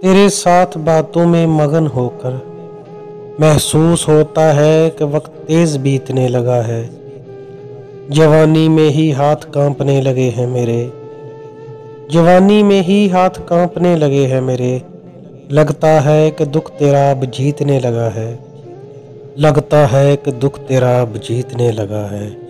तेरे साथ बातों में मगन होकर महसूस होता है कि वक्त तेज बीतने लगा है। जवानी में ही हाथ कांपने लगे हैं मेरे, जवानी में ही हाथ कांपने लगे हैं मेरे। लगता है कि दुख तेरा अब जीतने लगा है, लगता है कि दुख तेरा अब जीतने लगा है।